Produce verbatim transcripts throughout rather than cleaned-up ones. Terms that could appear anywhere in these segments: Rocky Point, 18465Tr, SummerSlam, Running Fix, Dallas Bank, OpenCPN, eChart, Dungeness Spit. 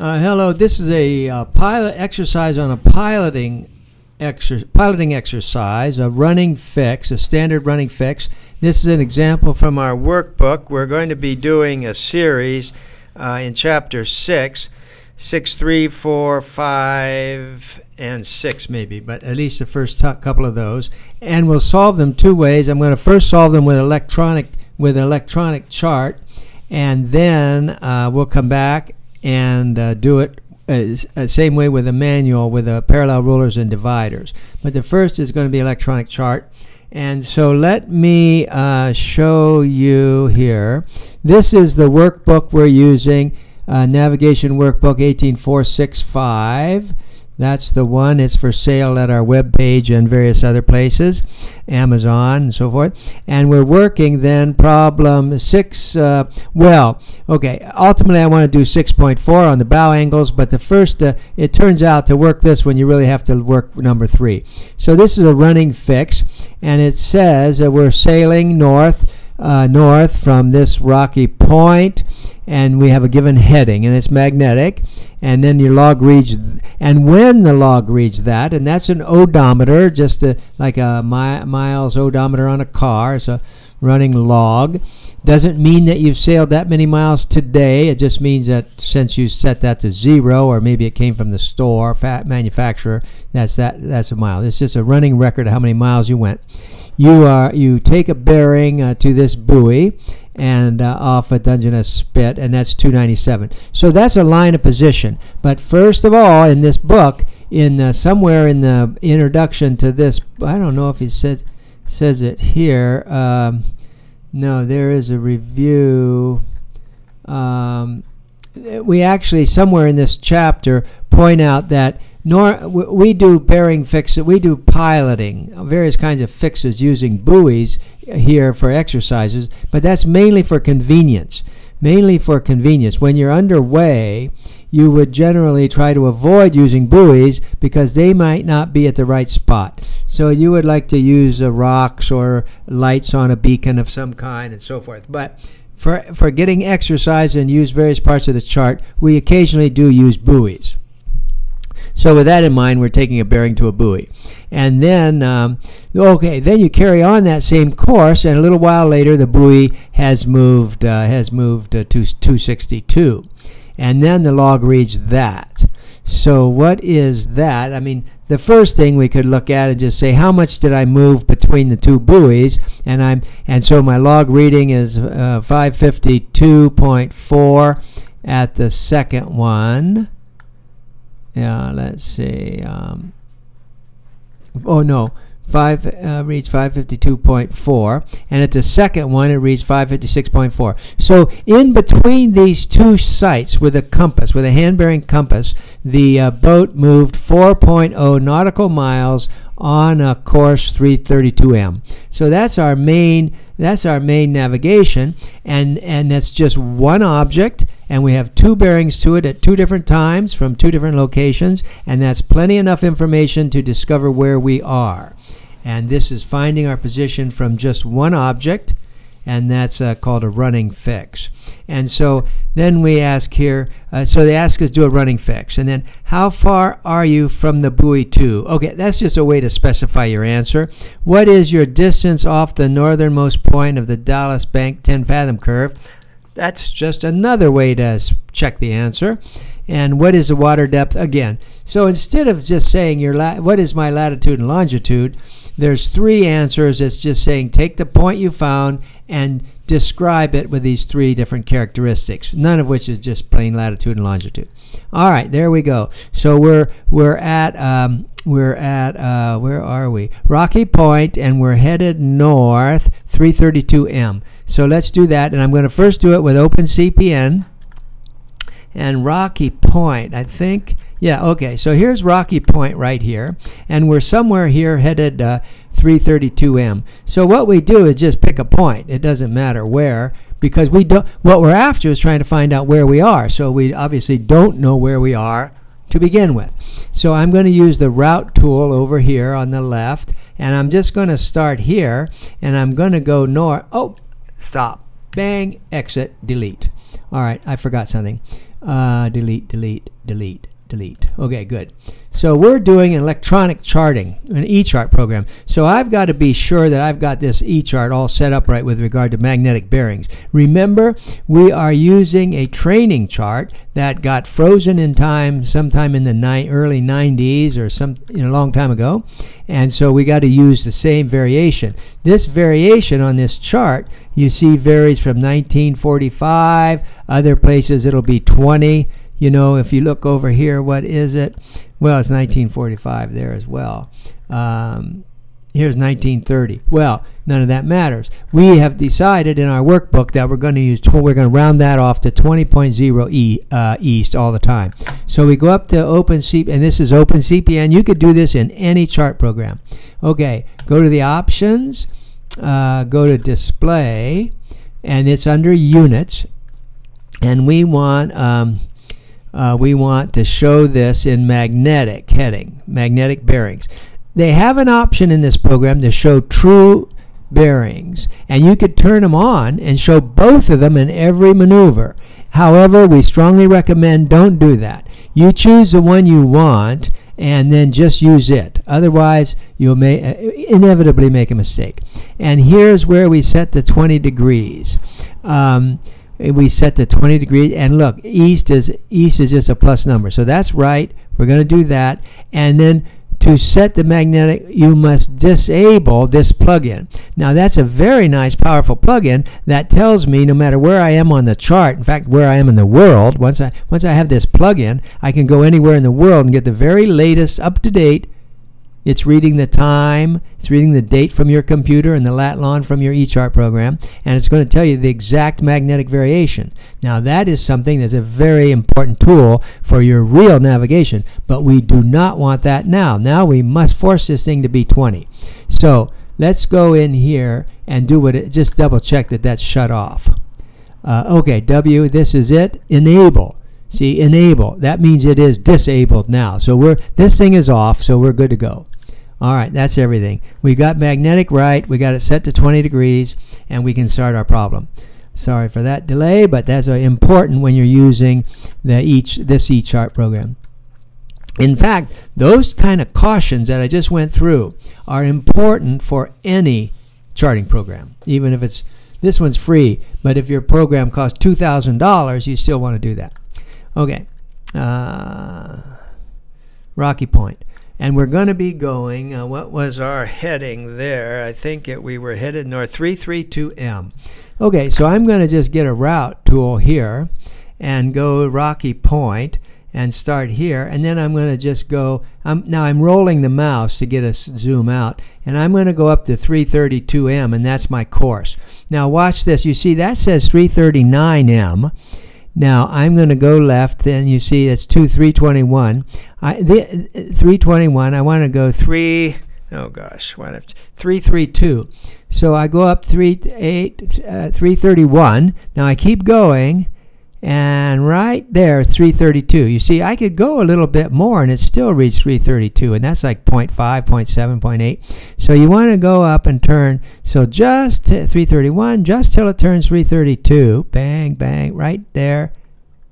Uh, hello, this is a uh, pilot exercise on a piloting, exer piloting exercise, a running fix, a standard running fix. This is an example from our workbook. We're going to be doing a series uh, in chapter six, six, three, four, five, and six maybe, but at least the first couple of those. And we'll solve them two ways. I'm going to first solve them with electronic with an electronic chart, and then uh, we'll come back and uh, do it uh, same way with a manual with uh, parallel rulers and dividers. But the first is going to be electronic chart. And so let me uh, show you here. This is the workbook we're using, uh, Navigation Workbook eighteen four sixty-five. That's the one. It's for sale at our web page and various other places, Amazon and so forth. And we're working then problem six. Uh, well, okay, ultimately I want to do six point four on the bow angles, but the first, uh, it turns out to work this one, you really have to work number three. So this is a running fix, and it says that we're sailing north, uh, north from this rocky point, and we have a given heading, and it's magnetic, and then your log reads, and when the log reads that, and that's an odometer, just a, like a mi miles odometer on a car, it's a running log. Doesn't mean that you've sailed that many miles today, it just means that since you set that to zero, or maybe it came from the store, fat manufacturer, that's, that, that's a mile. It's just a running record of how many miles you went. You, are, you take a bearing uh, to this buoy, and uh, off a Dungeness Spit, and that's two ninety-seven. So that's a line of position. But first of all, in this book, in uh, somewhere in the introduction to this, I don't know if he says says it here. Um, no, there is a review. Um, we actually somewhere in this chapter point out that nor we do bearing fixes, we do piloting, various kinds of fixes using buoys here for exercises, but that's mainly for convenience, mainly for convenience. When you're underway, you would generally try to avoid using buoys because they might not be at the right spot. So you would like to use uh, rocks or lights on a beacon of some kind and so forth. But for, for getting exercise and use various parts of the chart, we occasionally do use buoys. So with that in mind, we're taking a bearing to a buoy. And then, um, okay, then you carry on that same course, and a little while later, the buoy has moved, uh, has moved uh, to two sixty-two. And then the log reads that. So what is that? I mean, the first thing we could look at and just say, how much did I move between the two buoys? And, I'm, and so my log reading is uh, five fifty-two point four at the second one. Yeah, let's see. Um, oh no, five uh, reads five fifty-two point four, and at the second one it reads five fifty-six point four. So in between these two sites with a compass, with a hand bearing compass, the uh, boat moved four point zero nautical miles on a course three thirty-two M. So that's our main that's our main navigation, and and that's just one object. And we have two bearings to it at two different times from two different locations, and that's plenty enough information to discover where we are. And this is finding our position from just one object, and that's uh, called a running fix. And so then we ask here, uh, so they ask us to do a running fix, and then how far are you from the buoy to? Okay, that's just a way to specify your answer. What is your distance off the northernmost point of the Dallas Bank ten fathom curve? That's just another way to check the answer. And what is the water depth? Again, so instead of just saying your la what is my latitude and longitude, there's three answers. It's just saying take the point you found and describe it with these three different characteristics, none of which is just plain latitude and longitude. All right, there we go. So we're we're at um, we're at uh, where are we? Rocky Point, and we're headed north three thirty-two M. So let's do that, and I'm going to first do it with OpenCPN and Rocky Point, I think. Yeah, okay, so here's Rocky Point right here, and we're somewhere here headed uh, three thirty-two M. So what we do is just pick a point. It doesn't matter where, because we don't, what we're after is trying to find out where we are. So we obviously don't know where we are to begin with. So I'm going to use the route tool over here on the left, and I'm just going to start here, and I'm going to go north. Oh, stop. Bang, exit, delete. All right, I forgot something. Uh, delete, delete, delete, delete. Okay, good. So we're doing an electronic charting, an e-chart program. So I've got to be sure that I've got this e-chart all set up right with regard to magnetic bearings. Remember, we are using a training chart that got frozen in time sometime in the early nineties or some you know, a long time ago. And so we got to use the same variation. This variation on this chart, you see, varies from nineteen forty-five, other places it'll be twenty. You know, if you look over here, what is it? Well, it's nineteen forty-five there as well. Um, here's nineteen thirty. Well, none of that matters. We have decided in our workbook that we're going to use, we're going to round that off to twenty point zero e, uh, east all the time. So we go up to OpenCPN, and this is OpenCPN. You could do this in any chart program. Okay, go to the options, uh, go to display, and it's under units, and we want. Um, Uh, we want to show this in magnetic heading, magnetic bearings. They have an option in this program to show true bearings, and you could turn them on and show both of them in every maneuver. However, we strongly recommend don't do that. You choose the one you want and then just use it. Otherwise, you'll may, uh, inevitably make a mistake. And here's where we set the twenty degrees. Um, we set the twenty degrees, and look, east is east is just a plus number, so that's right. We're going to do that. And then to set the magnetic, you must disable this plug-in. Now that's a very nice, powerful plug-in that tells me no matter where I am on the chart, in fact where I am in the world, once I once I have this plug-in, I can go anywhere in the world and get the very latest, up-to-date. It's reading the time, it's reading the date from your computer and the lat long from your e-chart program, and it's going to tell you the exact magnetic variation. Now that is something that's a very important tool for your real navigation, but we do not want that now. Now we must force this thing to be twenty. So let's go in here and do what it, just double check that that's shut off. Uh, okay, W, this is it, enable. See, enable, that means it is disabled now. So we're, this thing is off, so we're good to go. All right, that's everything. We got magnetic right, we got it set to twenty degrees, and we can start our problem. Sorry for that delay, but that's important when you're using the each, this e-chart program. In fact, those kind of cautions that I just went through are important for any charting program, even if it's, this one's free, but if your program costs two thousand dollars, you still want to do that. Okay, uh, Rocky Point. And we're going to be going, uh, what was our heading there? I think it, we were headed north, three three two M. Okay, so I'm going to just get a route tool here and go Rocky Point and start here. And then I'm going to just go, um, now I'm rolling the mouse to get a zoom out. And I'm going to go up to three thirty-two M, and that's my course. Now watch this. You see that says three thirty-nine M. Now I'm going to go left, and you see it's two three twenty-one. I the, three twenty-one. I want to go three. Oh gosh, why not three thirty-two? So I go up three eight uh, three thirty-one. Now I keep going, and right there three thirty-two. You see, I could go a little bit more, and it still reads three thirty-two, and that's like point zero point five, zero point seven, zero point eight. So you want to go up and turn. So just three thirty-one, just till it turns three thirty-two. Bang, bang, right there,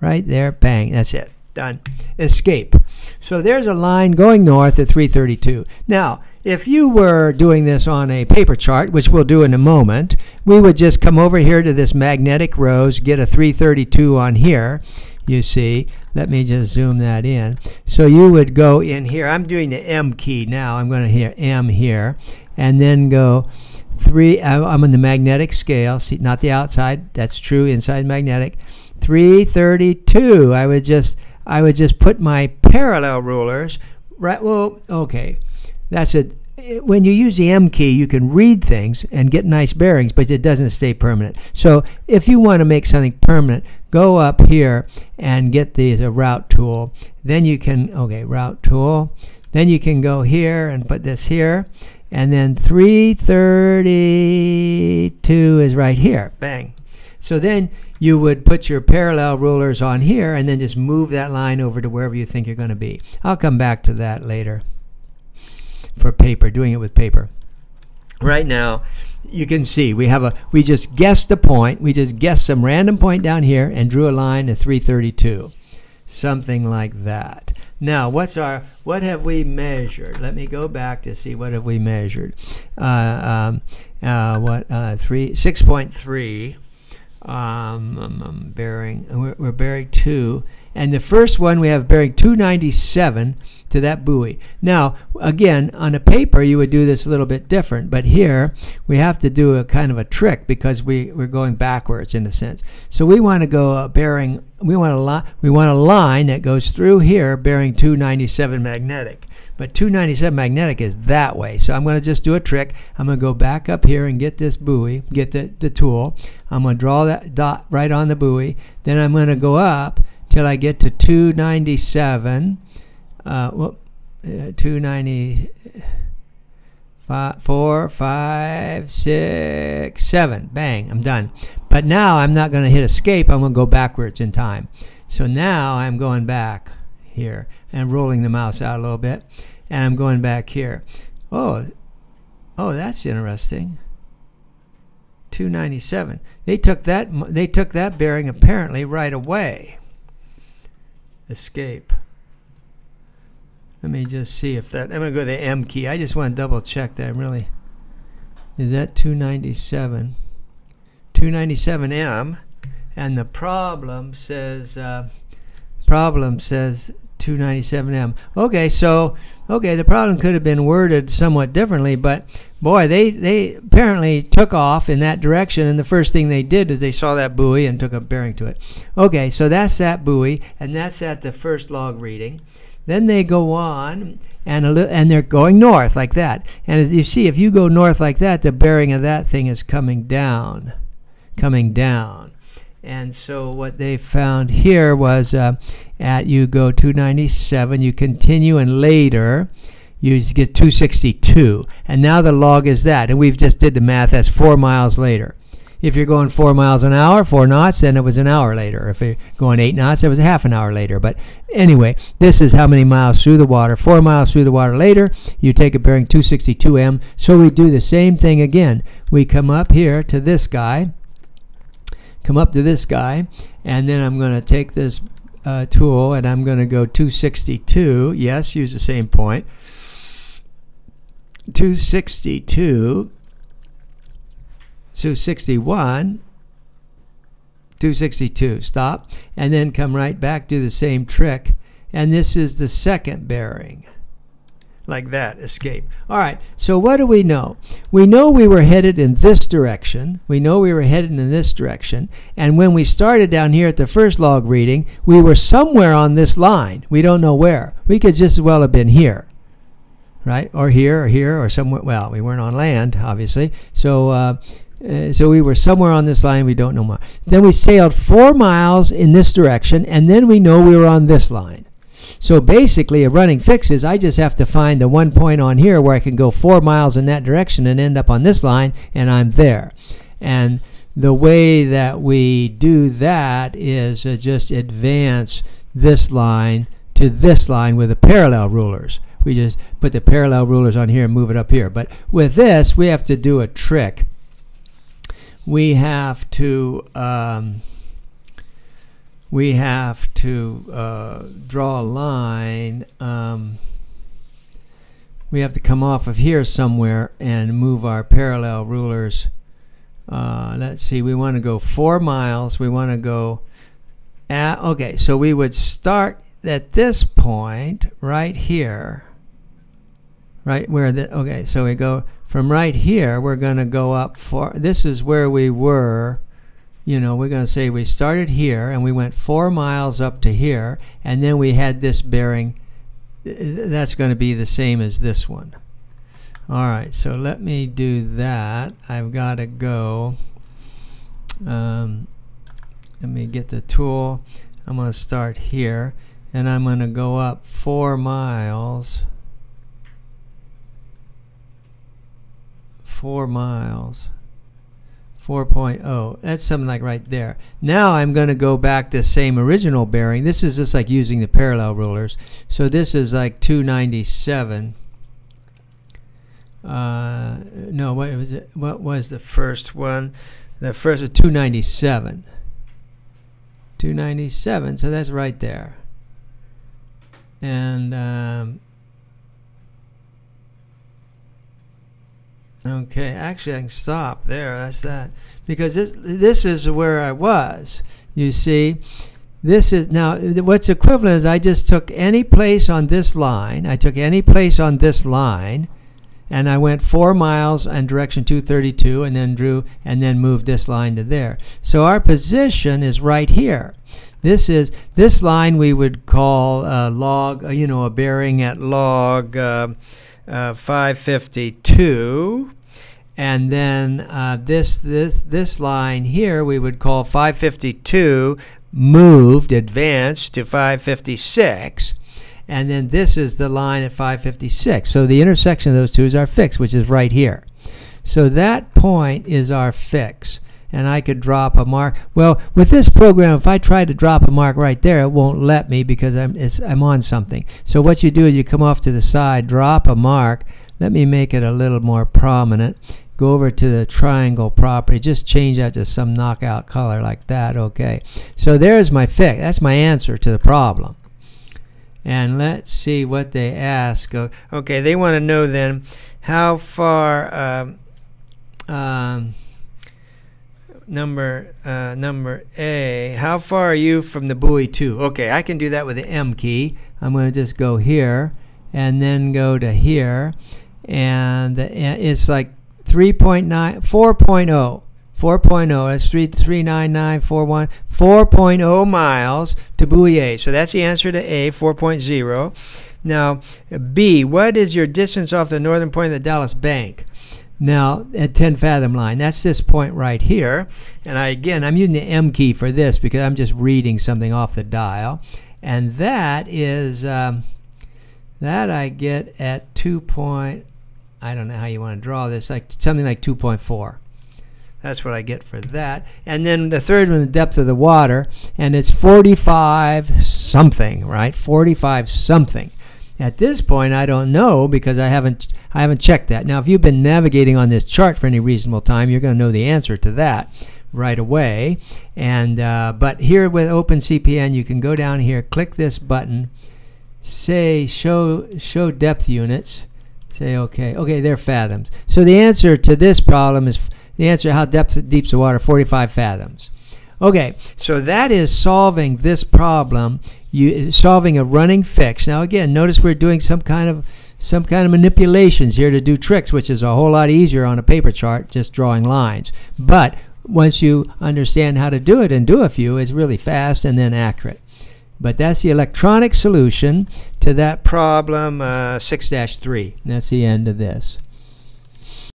right there, bang. That's it. Done. Escape. So there's a line going north at three thirty-two. Now, if you were doing this on a paper chart, which we'll do in a moment, we would just come over here to this magnetic rose, get a three thirty-two on here, you see. Let me just zoom that in. So you would go in here. I'm doing the M key now. I'm going to hit M here, and then go three. I'm on the magnetic scale. See, not the outside. That's true, inside magnetic. three thirty-two. I would just, I would just put my parallel rulers right. Well, okay. That's it. When you use the M key, you can read things and get nice bearings, but it doesn't stay permanent. So if you want to make something permanent, go up here and get the, the route tool. Then you can, okay, route tool. Then you can go here and put this here. And then three thirty-two is right here. Bang. So then you would put your parallel rulers on here and then just move that line over to wherever you think you're going to be. I'll come back to that later. For paper, doing it with paper. Right now, you can see we have a, we just guessed the point, we just guessed some random point down here and drew a line to three thirty-two. something like that. Now, what's our, what have we measured? Let me go back to see what have we measured. Uh, um, uh, what, uh, three, six point three, um, um, bearing, we're, we're bearing two. And the first one, we have bearing two ninety-seven to that buoy. Now, again, on a paper, you would do this a little bit different. But here, we have to do a kind of a trick because we, we're going backwards in a sense. So we want to go uh, bearing, we want, a we want a line that goes through here bearing two ninety-seven magnetic. But two ninety-seven magnetic is that way. So I'm going to just do a trick. I'm going to go back up here and get this buoy, get the, the tool. I'm going to draw that dot right on the buoy. Then I'm going to go up till I get to two ninety-seven, uh, whoop, uh, two ninety-five, four, five, six, seven. Bang, I'm done. But now I'm not going to hit escape. I'm going to go backwards in time. So now I'm going back here and rolling the mouse out a little bit. And I'm going back here. Oh, oh, that's interesting. two ninety-seven. They took that, they took that bearing apparently right away. Escape. Let me just see if that, I'm going to go to the M key. I just want to double check that really. Is that two ninety-seven? two ninety-seven M. And the problem says, uh, problem says two ninety-seven M. Okay, so, okay, the problem could have been worded somewhat differently, but boy, they, they apparently took off in that direction, and the first thing they did is they saw that buoy and took a bearing to it. Okay, so that's that buoy, and that's at the first log reading. Then they go on, and a little, and they're going north like that. And as you see, if you go north like that, the bearing of that thing is coming down, coming down. And so what they found here was uh, at you go two ninety-seven, you continue, and later you get two sixty-two. And now the log is that. And we've just did the math. That's four miles later. If you're going four miles an hour, four knots, then it was an hour later. If you're going eight knots, it was a half an hour later. But anyway, this is how many miles through the water. Four miles through the water later, you take a bearing two sixty-two M. So we do the same thing again. We come up here to this guy. Come up to this guy, and then I'm going to take this uh, tool, and I'm going to go two sixty-two. Yes, use the same point. two sixty-two, two sixty-one, two sixty-two. Stop, and then come right back, do the same trick, and this is the second bearing. Like that, escape. All right, so what do we know? We know we were headed in this direction. We know we were headed in this direction. And when we started down here at the first log reading, we were somewhere on this line. We don't know where. We could just as well have been here, right? Or here, or here, or somewhere. Well, we weren't on land, obviously. So, uh, uh, so we were somewhere on this line. We don't know more. Then we sailed four miles in this direction, and then we know we were on this line. So basically, a running fix is I just have to find the one point on here where I can go four miles in that direction and end up on this line, and I'm there. And the way that we do that is uh, just advance this line to this line with the parallel rulers. We just put the parallel rulers on here and move it up here. But with this, we have to do a trick. We have to... Um, we have to uh, draw a line. Um, we have to come off of here somewhere and move our parallel rulers. Uh, let's see, we want to go four miles. We want to go, at, okay, so we would start at this point right here. Right where the, okay, so we go from right here, we're going to go up four. This is where we were. You know, we're going to say we started here, and we went four miles up to here, and then we had this bearing. That's going to be the same as this one. All right, so let me do that. I've got to go. Um, let me get the tool. I'm going to start here, and I'm going to go up four miles. Four miles. four point oh. That's something like right there. Now I'm going to go back the same original bearing. This is just like using the parallel rulers. So this is like two ninety-seven. Uh, no, what was it? What was the first one? The first was two ninety-seven. two ninety-seven. So that's right there. And um, okay, actually I can stop there. That's that, because this, this is where I was. You see, this is now what's equivalent is I just took any place on this line. I took any place on this line, and I went four miles in direction two thirty-two, and then drew, and then moved this line to there. So our position is right here. This is this line we would call a log, you know, a bearing at log uh, uh, five fifty-two, and then uh, this this this line here we would call five fifty-two moved, advanced to five fifty-six. And then this is the line at five fifty-six. So the intersection of those two is our fix, which is right here. So that point is our fix. And I could drop a mark. Well, with this program, if I try to drop a mark right there, it won't let me because I'm, it's, I'm on something. So what you do is you come off to the side, drop a mark. Let me make it a little more prominent. Go over to the triangle property. Just change that to some knockout color like that. Okay. So there's my fix. That's my answer to the problem. And let's see what they ask. Okay, they want to know then how far um, um, number uh, number A, how far are you from the buoy two? Okay, I can do that with the M key. I'm going to just go here and then go to here, and the, it's like three point nine, four point oh. four point oh, that's three nine nine four one, four point oh miles to buoy A. So that's the answer to A, four point oh. Now, B, what is your distance off the northern point of the Dallas Bank? Now, at ten fathom line, that's this point right here. And I, again, I'm using the M key for this because I'm just reading something off the dial. And that is, um, that I get at two point, I don't know how you want to draw this, like something like two point four. That's what I get for that. And then the third one, the depth of the water, and it's forty-five something, right? forty-five something. At this point, I don't know because I haven't I haven't checked that. Now, if you've been navigating on this chart for any reasonable time, you're going to know the answer to that right away. And uh, but here with OpenCPN, you can go down here, click this button, say show show depth units, say okay, okay, they're fathoms. So the answer to this problem is. The answer, how depth, deep's the water, forty-five fathoms. Okay, so that is solving this problem, you, solving a running fix. Now again, notice we're doing some kind of some kind of manipulations here to do tricks, which is a whole lot easier on a paper chart, just drawing lines. But once you understand how to do it and do a few, it's really fast and then accurate. But that's the electronic solution to that problem uh, six dash three. That's the end of this.